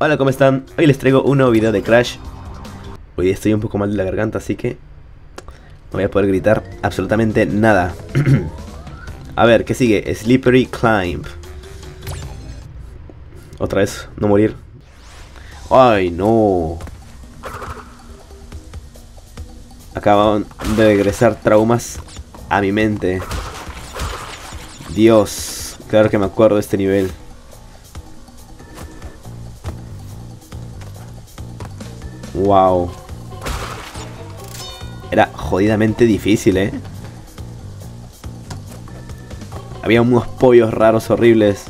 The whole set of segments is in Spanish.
Hola, ¿cómo están? Hoy les traigo un nuevo video de Crash. Hoy estoy un poco mal de la garganta, así que no voy a poder gritar absolutamente nada. A ver, ¿qué sigue? Slippery Climb. Otra vez, no morir. ¡Ay, no! Acaban de regresar traumas a mi mente. Dios, claro que me acuerdo de este nivel. Wow. Era jodidamente difícil, ¿eh? Había unos pollos raros horribles.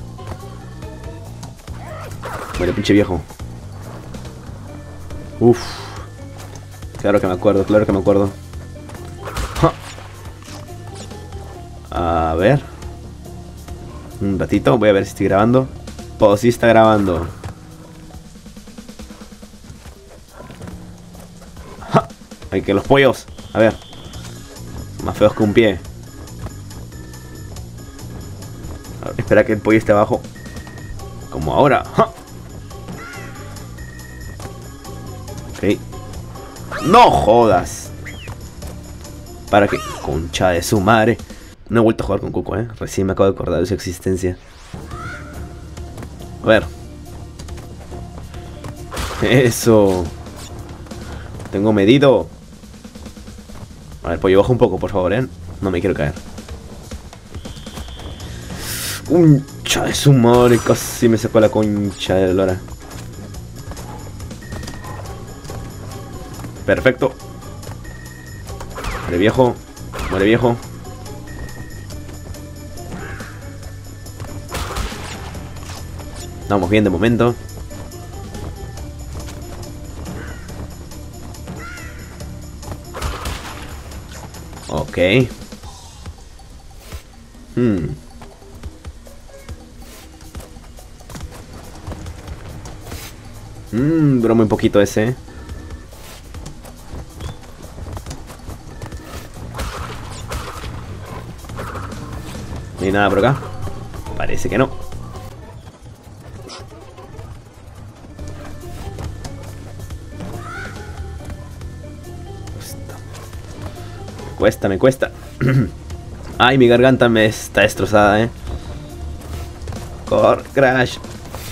Bueno, pinche viejo. Uf. Claro que me acuerdo, claro que me acuerdo. A ver. Un ratito, voy a ver si estoy grabando. Pues sí está grabando. Hay que los pollos, a ver. Más feos que un pie. A ver, espera que el pollo esté abajo. Como ahora. ¡Ja! Ok. ¡No jodas! ¿Para qué? Concha de su madre. No he vuelto a jugar con Coco, eh. Recién me acabo de acordar de su existencia. A ver. Eso. Tengo medido. A ver, pollo, baja un poco, por favor, ¿eh? No me quiero caer. ¡Concha de su madre! Casi me sacó la concha de lora. Perfecto. Muere, viejo. Muere, viejo. Vamos bien de momento. Ok. Duró muy poquito ese. No hay nada por acá. Parece que no. Cuesta, me cuesta. Ay, mi garganta me está destrozada, eh. Core Crash.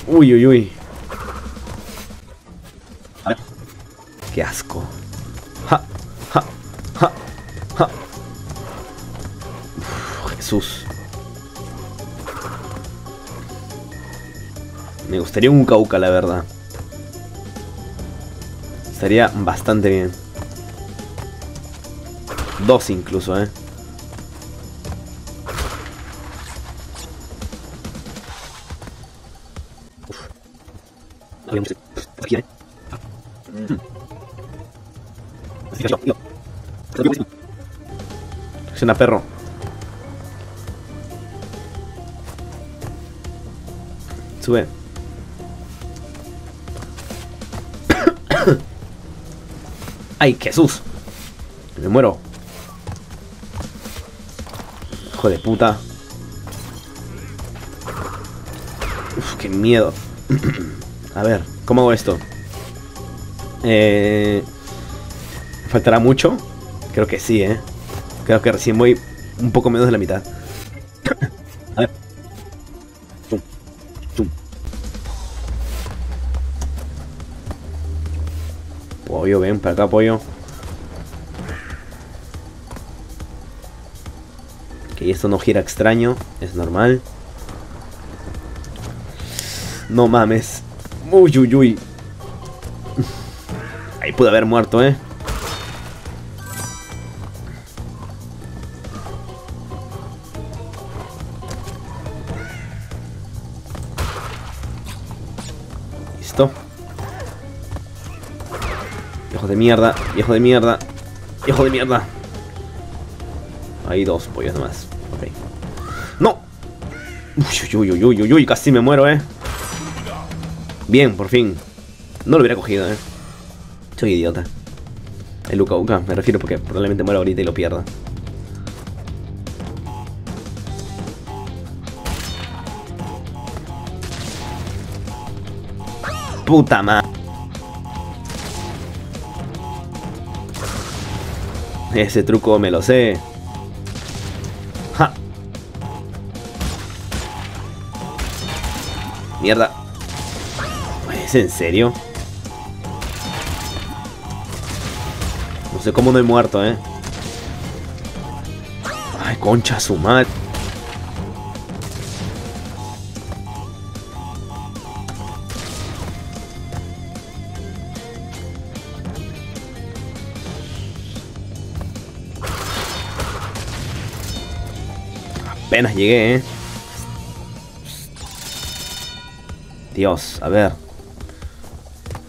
Uy, uy, uy. Qué asco. Ja, ja, ja, ja. Uf, Jesús. Me gustaría un Uka-Uka, la verdad. Estaría bastante bien. Dos incluso, eh. Reacciona, perro. Sube. Ay, Jesús. Me muero. Hijo de puta. Uf, qué miedo. A ver, ¿cómo hago esto? ¿Faltará mucho? Creo que sí, eh. Creo que recién voy un poco menos de la mitad. A ver. Tum, tum. Pollo, ven para acá, pollo. Y esto no gira extraño, es normal. No mames. Uy, uy, uy. Ahí pude haber muerto, eh. Listo. Viejo de mierda, viejo de mierda, viejo de mierda. Hay dos pollos nomás. Okay. ¡No! Uy, uy, uy, uy, uy, uy, casi me muero, eh. Bien, por fin. No lo hubiera cogido, eh. Soy idiota. El Uka-Uka, me refiero, porque probablemente muero ahorita y lo pierda. puta madre. Ese truco me lo sé. Ja. Mierda. ¿Es en serio? No sé cómo no he muerto, eh. Ay, concha su madre. Apenas llegué, eh. Dios, a ver.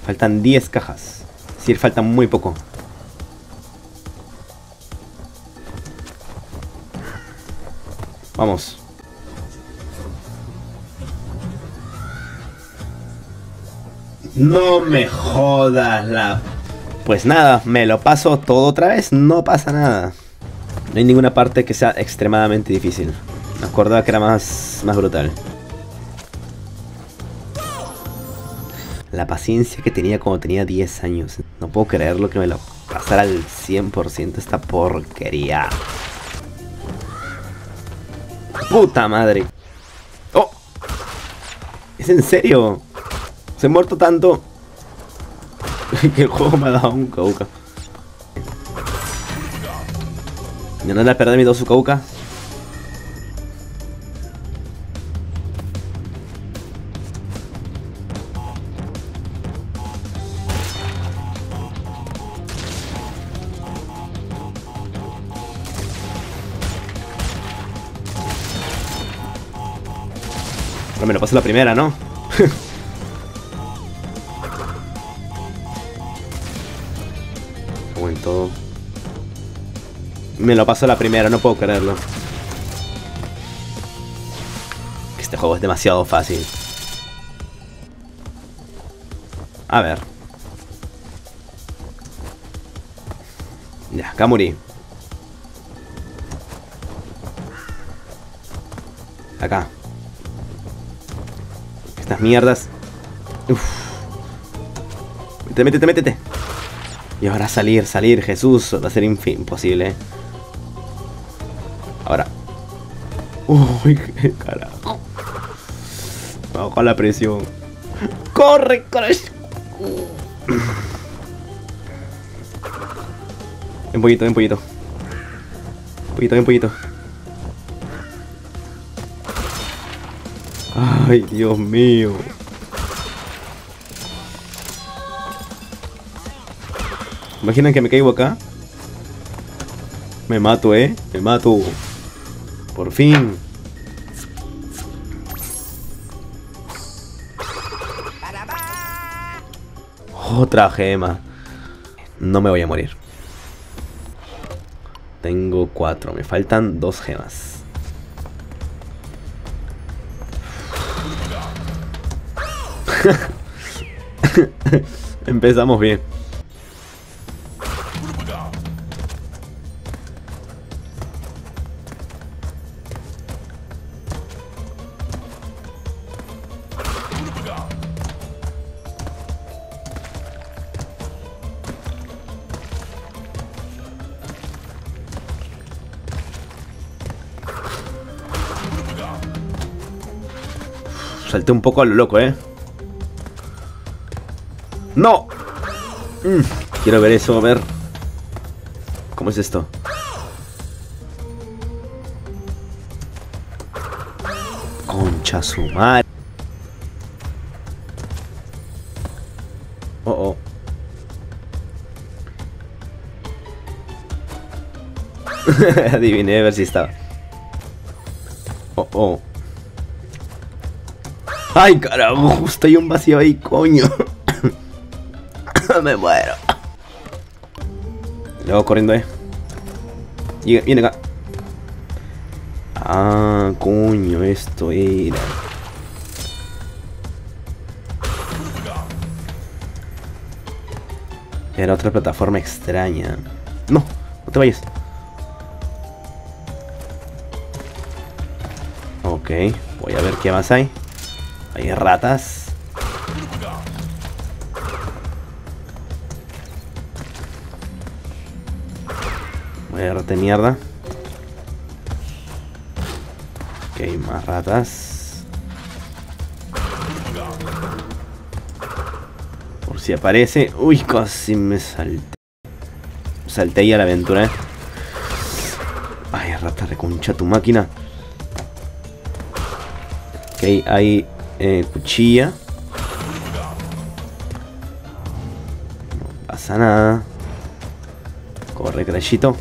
Faltan 10 cajas. Sí, falta muy poco. Vamos. No me jodas la... Pues nada, me lo paso todo otra vez. No pasa nada. No hay ninguna parte que sea extremadamente difícil. Me acordaba que era más brutal. La paciencia que tenía cuando tenía 10 años. No puedo creerlo que me lo pasara al 100% esta porquería. ¡Puta madre! ¡Oh! ¿Es en serio? Se ha muerto tanto que el juego me ha dado un Uka-Uka. Ya no le perdí mis dos Uka-Uka. Me lo paso la primera, ¿no? Como en todo. Me lo paso la primera, no puedo creerlo. Este juego es demasiado fácil. A ver. Ya, acá morí. Acá. Estas mierdas. Uf. Métete. Y ahora salir, Jesús. Va a ser imposible, ¿eh? Ahora. Uy, qué carajo. Me bajó la presión. ¡Corre, Crash! Ven pollito. Ay, Dios mío. Imaginan que me caigo acá. Me mato, eh. Me mato. Por fin. Otra gema. No me voy a morir. Tengo 4. Me faltan 2 gemas. Empezamos bien. Salté un poco a lo loco, eh. ¡No! Quiero ver eso, a ver. ¿Cómo es esto? Concha su madre. Oh, oh. Adiviné a ver si estaba. Oh, oh. ¡Ay, carajo! Justo hay un vacío ahí, coño. Me muero. Luego corriendo, eh. Viene acá. Ah, coño, esto era. Era otra plataforma extraña. No, no te vayas. Ok, voy a ver qué más hay. Hay ratas. Muerte, mierda. Ok, más ratas. Por si aparece. Uy, casi me salté. Salté ahí a la aventura, eh. Ay, rata, reconcha tu máquina. Ok, hay cuchilla. No pasa nada. Corre, Crashito.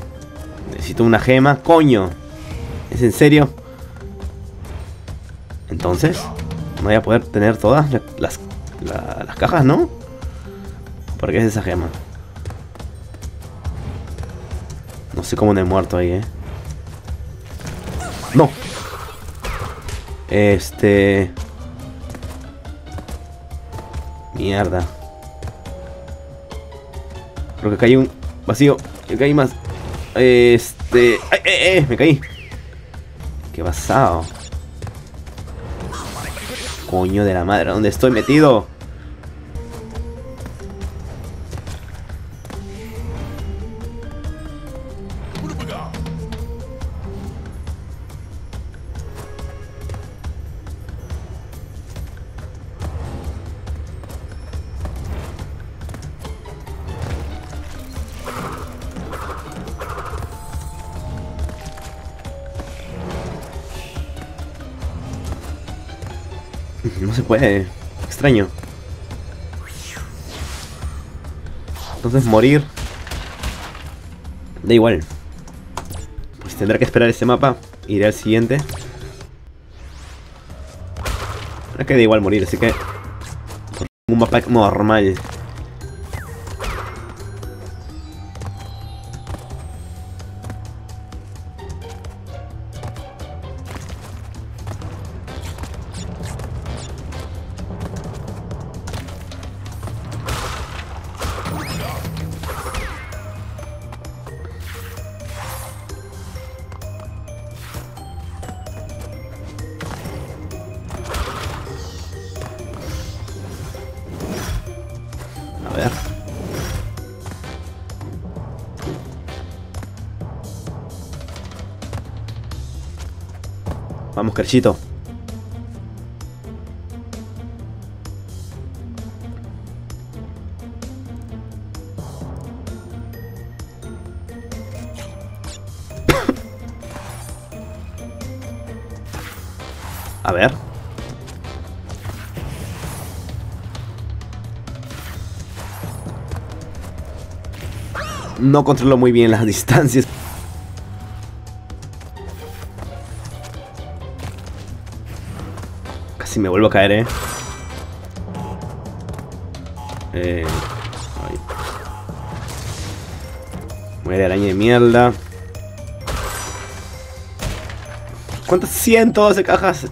Necesito una gema. ¡Coño! ¿Es en serio? Entonces, no voy a poder tener todas las cajas, ¿no? ¿Por qué es esa gema? No sé cómo no he muerto ahí, ¿eh? ¡No! Mierda. Creo que acá hay un vacío. Me caí más. ¡Ay, me caí! ¡Qué basado! Coño de la madre, ¿dónde estoy metido? No se puede, extraño. Entonces morir da igual. Pues tendrá que esperar ese mapa. Iré al siguiente. Ahora que da igual morir, así que un mapa normal. Vamos, Crashito. A ver. No controlo muy bien las distancias. Si me vuelvo a caer, ay. Muere, araña de mierda. ¿Cuántas cientos de cajas?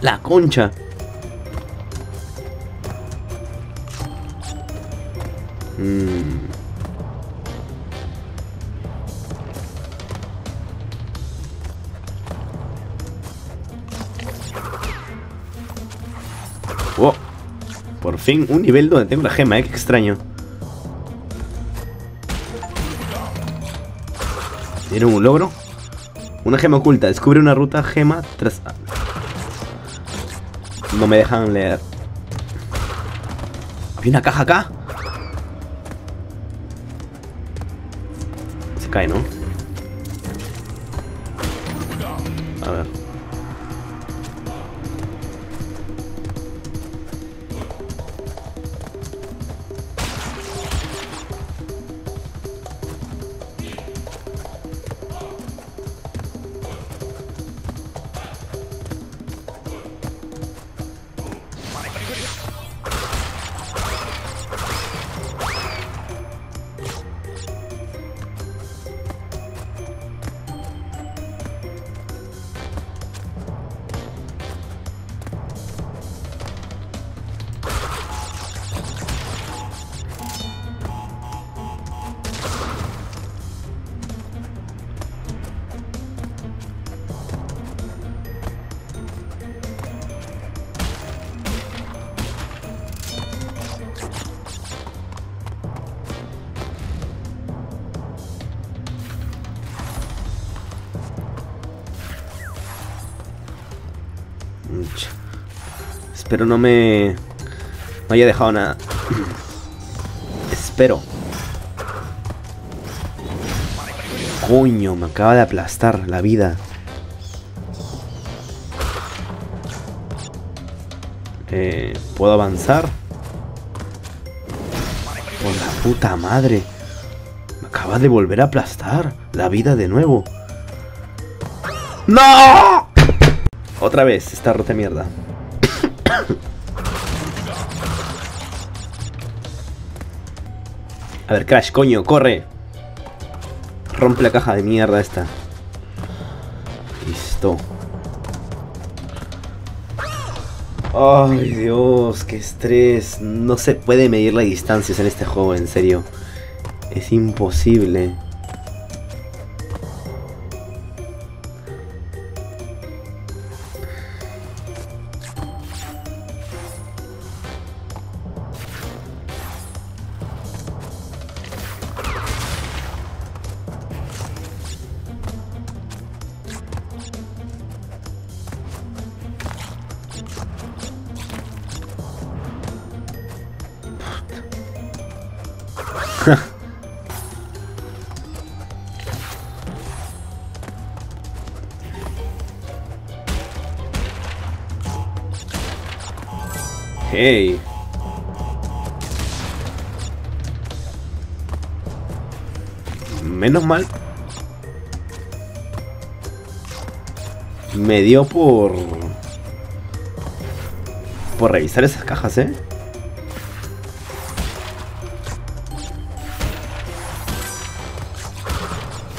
La concha. Oh, por fin un nivel donde tengo la gema, qué extraño. ¿Tiene un logro? Una gema oculta, descubre una ruta gema tras... No me dejan leer. ¿Hay una caja acá? Se cae, ¿no? A ver. Espero no me... no haya dejado nada. Espero. Coño, me acaba de aplastar la vida. ¿Puedo avanzar? Por la puta madre. Me acaba de volver a aplastar la vida de nuevo. ¡No! Otra vez, esta rota de mierda. A ver, Crash, coño, corre. Rompe la caja de mierda esta. Listo. Ay, Dios, qué estrés. No se puede medir las distancias en este juego, en serio. Es imposible. Hey. Menos mal. Me dio por... por revisar esas cajas, ¿eh?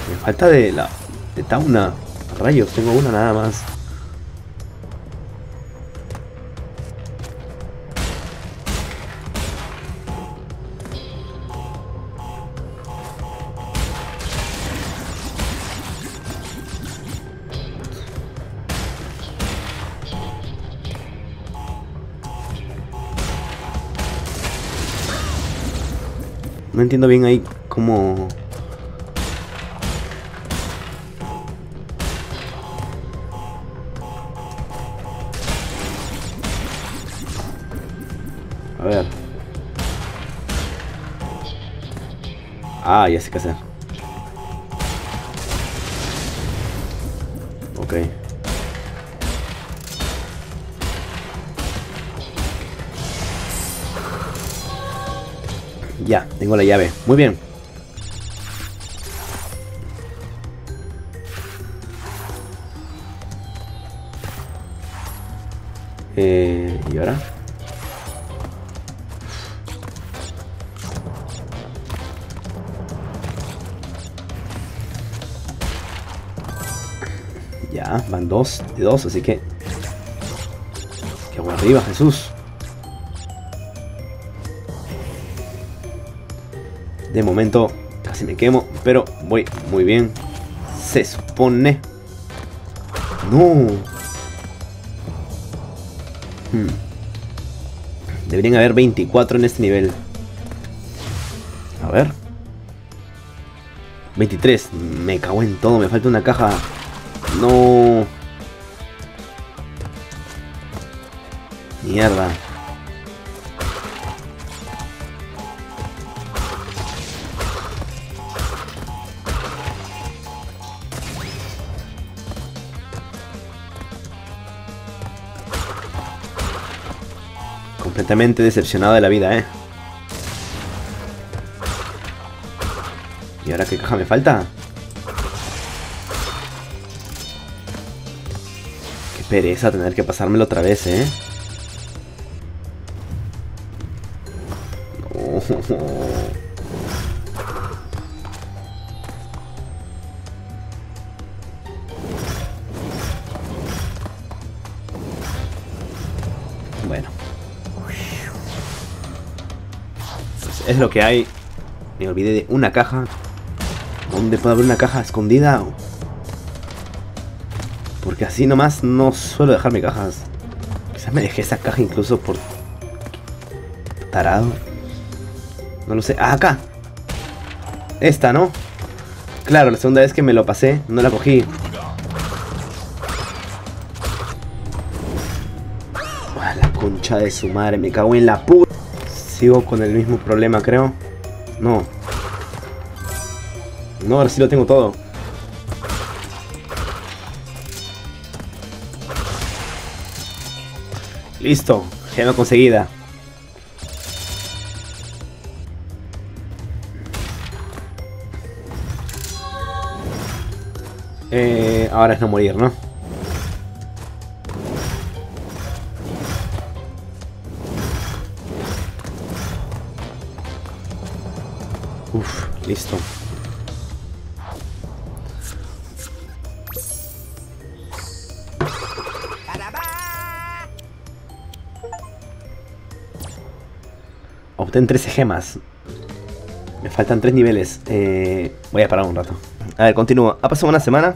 Me falta de la... de Tauna. Rayos, tengo una nada más. No entiendo bien ahí cómo... a ver... ah, ya sé qué hacer. Ok. Ya, tengo la llave. Muy bien. ¿Y ahora? Ya, van dos, así que... ¡qué hago arriba, Jesús! De momento casi me quemo, pero voy muy bien. Se supone. No. Deberían haber 24 en este nivel. A ver. 23. Me cago en todo. Me falta una caja. No. Mierda. Completamente decepcionado de la vida, ¿eh? ¿Y ahora qué caja me falta? Qué pereza tener que pasármelo otra vez, ¿eh? No. Es lo que hay. Me olvidé de una caja. ¿Dónde puede haber una caja escondida? Porque así nomás no suelo dejarme cajas. Quizás me dejé esa caja incluso por... tarado. No lo sé. ¡Ah, acá! Esta, ¿no? Claro, la segunda vez que me lo pasé, no la cogí. ¡Ah, la concha de su madre, me cago en la puta. Sigo con el mismo problema, creo. No. No, ahora sí lo tengo todo. Listo, gema conseguida. Ahora es no morir, ¿no? Uf, listo. Obtén 13 gemas. Me faltan 3 niveles. Voy a parar un rato. A ver, continúo. Ha pasado una semana.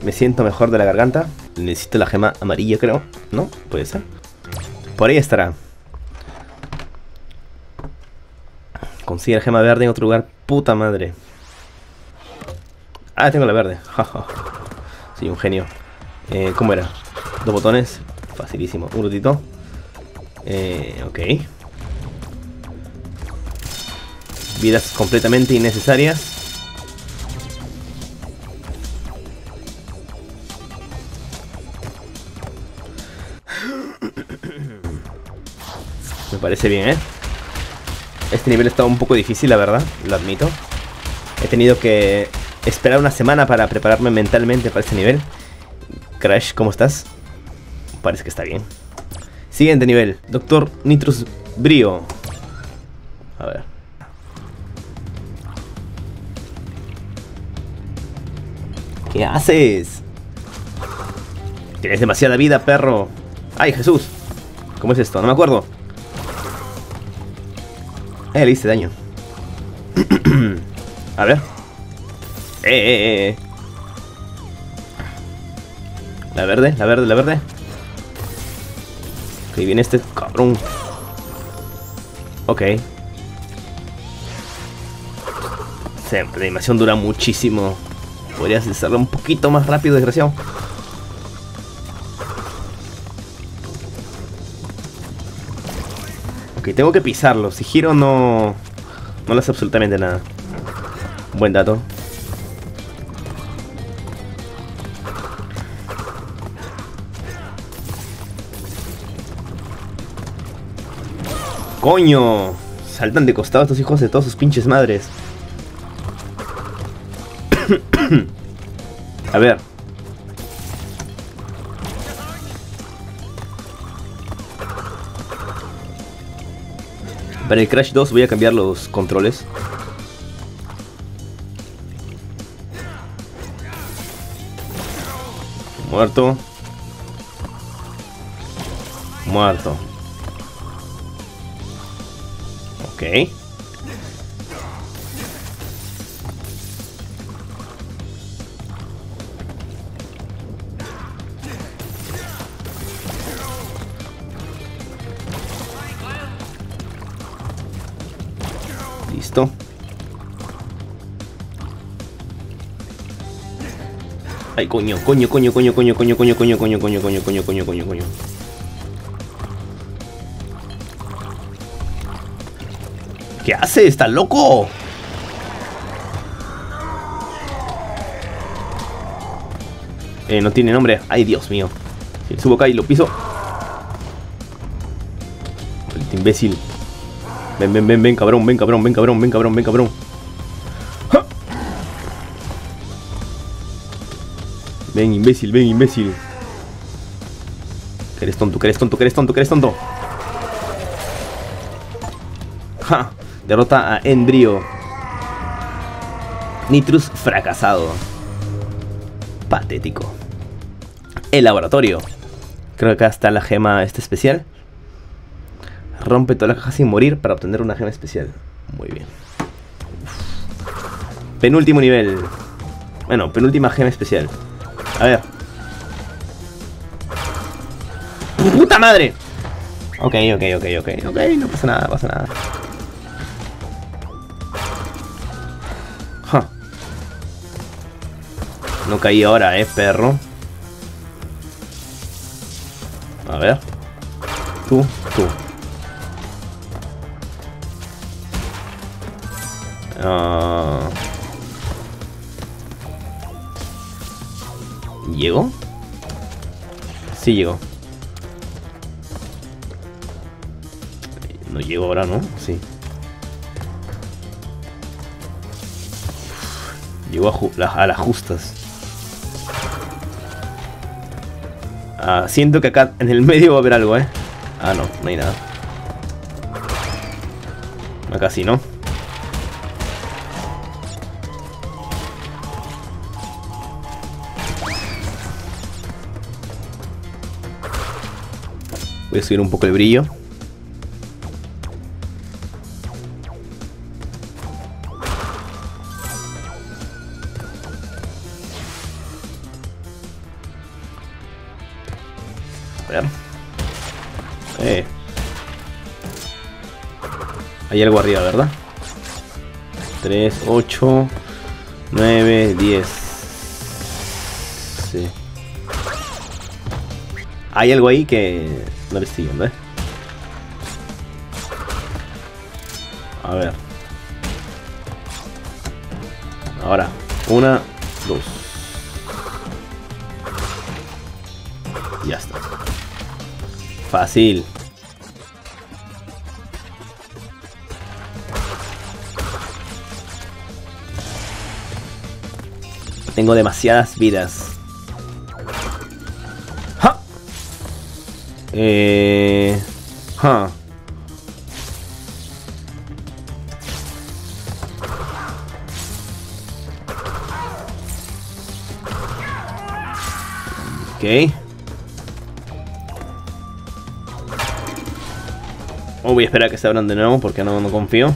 Me siento mejor de la garganta. Necesito la gema amarilla, creo. ¿No? Puede ser. Por ahí estará. Consigue la gema verde en otro lugar. Puta madre. Ah, tengo la verde. Soy un genio. ¿Cómo era? 2 botones. Facilísimo. Un ratito. Ok. Vidas completamente innecesarias. Me parece bien, ¿eh? Este nivel está un poco difícil, la verdad, lo admito. He tenido que esperar una semana para prepararme mentalmente para este nivel. Crash, ¿cómo estás? Parece que está bien. Siguiente nivel, Doctor Nitrus Brio. A ver. ¿Qué haces? Tienes demasiada vida, perro. ¡Ay, Jesús! ¿Cómo es esto? No me acuerdo. Le hice daño. A ver. La verde, la verde, la verde. Ok, viene este cabrón. Ok. Siempre la animación dura muchísimo. Podrías hacerlo un poquito más rápido, desgraciado. Tengo que pisarlo, si giro no le hace absolutamente nada. Buen dato. ¡Coño! Saltan de costado estos hijos de todas sus pinches madres. A ver. Para el Crash 2 voy a cambiar los controles. Muerto. Muerto. Ok. Listo. Ay, coño. ¿Qué hace? ¡Está loco! No tiene nombre. Ay, Dios mío. Si subo acá y lo piso. Este imbécil. Ven, ven, ven, ven, cabrón. ¡Ja! Ven, imbécil. Que eres tonto. ¡Ja! Derrota a Embrio. Nitrus fracasado. Patético. El laboratorio. Creo que acá está la gema especial. Rompe toda la caja sin morir para obtener una gema especial. Muy bien. Penúltimo nivel. Bueno, penúltima gema especial. A ver. ¡Puta madre! Ok, no pasa nada, No caí ahora, perro. A ver. tú. ¿Llegó? Sí llegó. No llego ahora, ¿no? Sí. Llegó a las justas. Ah, siento que acá en el medio va a haber algo, ¿eh? Ah, no, no hay nada. Acá sí, ¿no? Voy a subir un poco el brillo. Hay algo arriba, ¿verdad? 3, 8, 9, 10. Sí. Hay algo ahí que no le estoy viendo, ¿eh? A ver. Ahora, 1, 2. Ya está. Fácil. Tengo demasiadas vidas. ¡Ja! ¡Ja! Ok. Oh, voy a esperar a que se abran de nuevo porque no confío.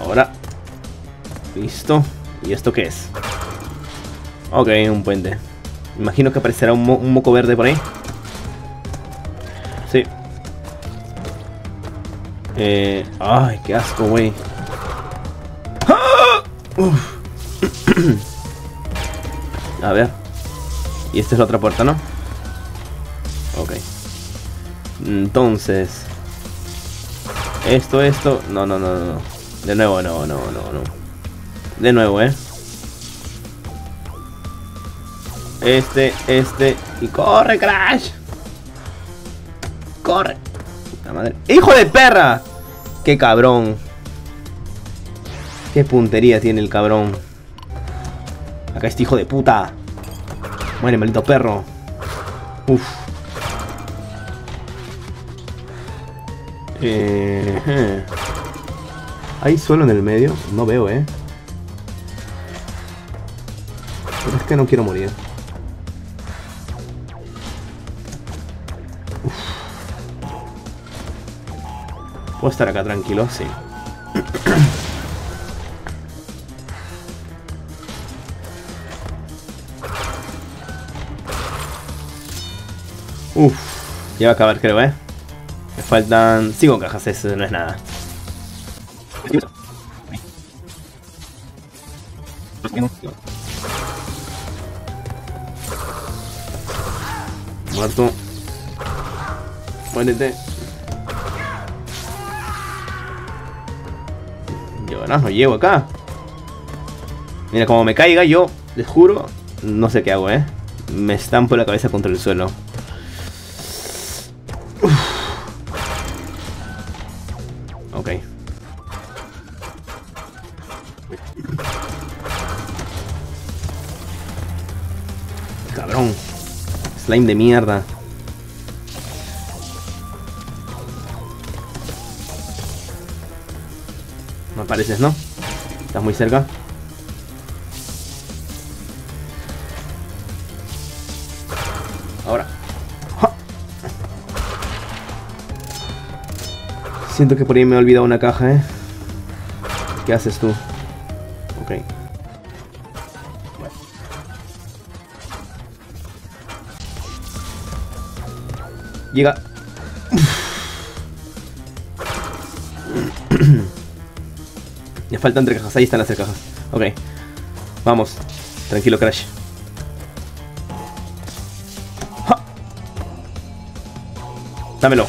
Ahora. Listo. ¿Y esto qué es? Ok, un puente. Imagino que aparecerá un moco verde por ahí. Sí. Ay, qué asco, güey. ¡Ah! A ver. Y esta es la otra puerta, ¿no? Ok. Entonces. Esto. No. De nuevo, no. De nuevo, y corre, Crash. Corre. Puta madre. ¡Hijo de perra! ¡Qué cabrón! ¡Qué puntería tiene el cabrón! Acá este hijo de puta. Muere, maldito perro. Uf. ¿Hay suelo en el medio? No veo, Pero es que no quiero morir. Uf. ¿Puedo estar acá tranquilo? Sí. Uff. Ya va a acabar, creo, Me faltan 5 cajas, eso no es nada. Muerto. Muérete. Yo no llego acá. Mira, como me caiga, yo les juro, no sé qué hago, Me estampo la cabeza contra el suelo. Uf. Ok. Cabrón. Slime de mierda. No apareces, ¿no? Estás muy cerca. Ahora. ¡Ja! Siento que por ahí me he olvidado una caja, ¿Qué haces tú? Ok. Llega. Me faltan 3 cajas. Ahí están las 3 cajas. Ok. Vamos. Tranquilo, Crash. ¡Ja! Dámelo.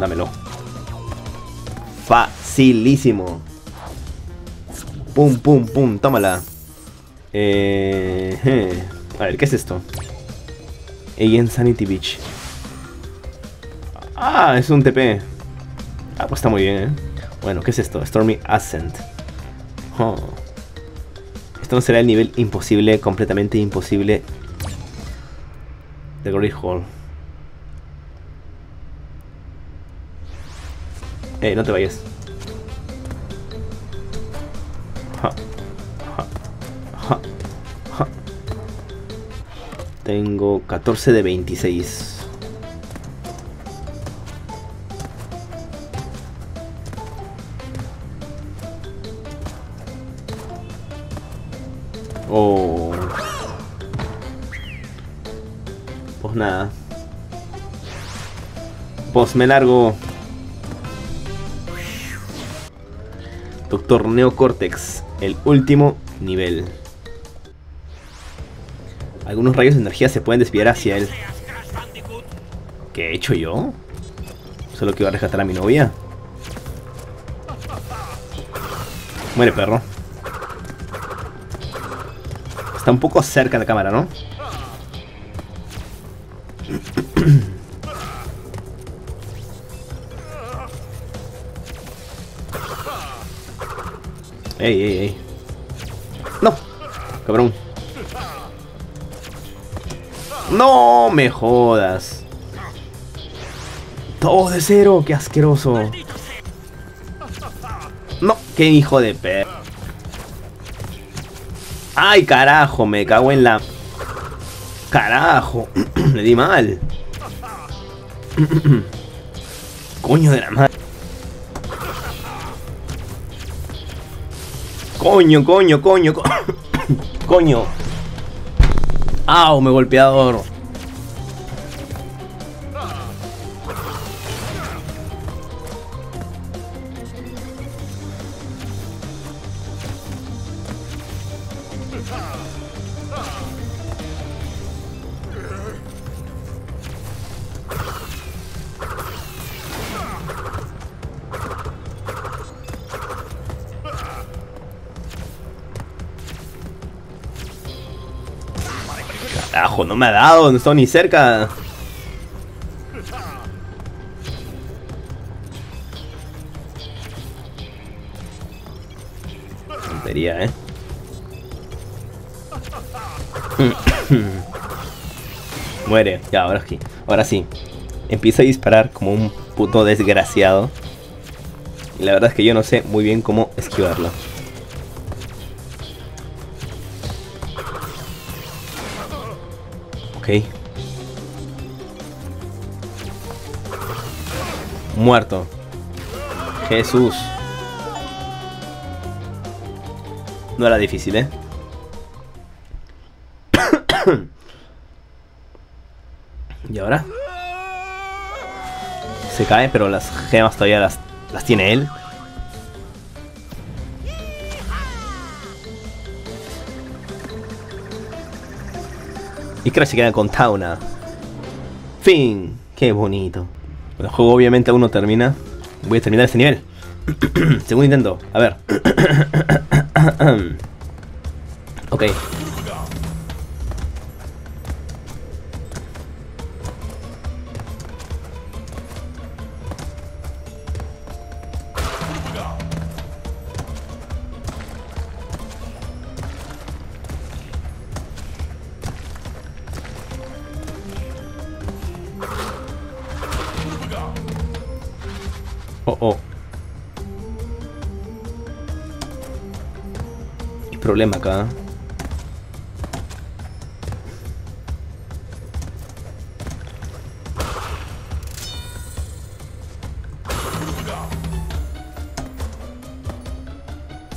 Dámelo. Facilísimo. Pum, pum, pum. Tómala. A ver, ¿qué es esto? Insanity Beach. Ah, es un TP. Ah, pues está muy bien, ¿eh? Bueno, ¿qué es esto? Stormy Ascent. Oh. Esto no será el nivel imposible, completamente imposible. The Great Hall. No te vayas. Ja, ja, ja, ja. Tengo 14 de 26. Oh. Pues nada. Pues me largo. Doctor Neocortex, el último nivel. Algunos rayos de energía se pueden desviar hacia él. ¿Qué he hecho yo? ¿Solo que iba a rescatar a mi novia? Muere, perro. Está un poco cerca la cámara, ¿no? Ey, ey, ey. No, cabrón. No me jodas. 2 de 0, qué asqueroso. No, qué hijo de perro. Ay, carajo, me cago en la... Carajo, le di mal. Coño de la madre. Coño, coño, coño, coño. Au, me he golpeado. Carajo, no me ha dado, no estoy ni cerca. Tontería, ¿eh? Muere, ya, ahora aquí. Ahora sí. Empieza a disparar como un puto desgraciado. Y la verdad es que yo no sé muy bien cómo esquivarlo. Ok. Muerto. Jesús. No era difícil, ¿eh? ¿Y ahora? Se cae, pero las gemas todavía las tiene él. Y creo que se quedan con Tauna. Fin. Qué bonito. Bueno, el juego obviamente aún no termina. Voy a terminar este nivel. Segundo intento. A ver. Ok. Oh, oh. Hay problema acá.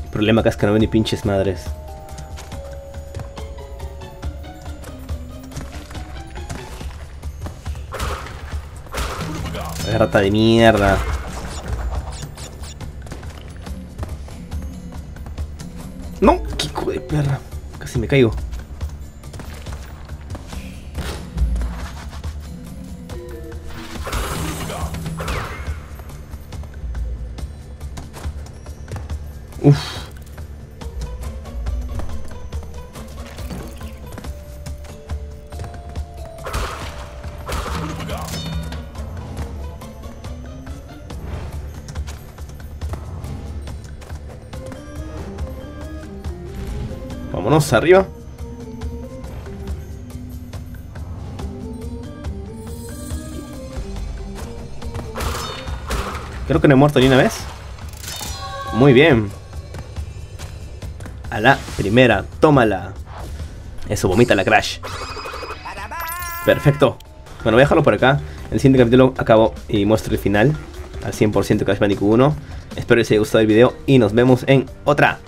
El problema acá es que no ven ni pinches madres. Rata de mierda. No, qué hijo de perra. Casi me caigo. Uf. Vámonos arriba. Creo que no he muerto ni una vez. Muy bien. A la primera, tómala. Eso, vomita la Crash. Perfecto. Bueno, voy a dejarlo por acá. El siguiente capítulo acabo y muestro el final al 100% Crash Bandicoot 1. Espero que les haya gustado el video y nos vemos en otra.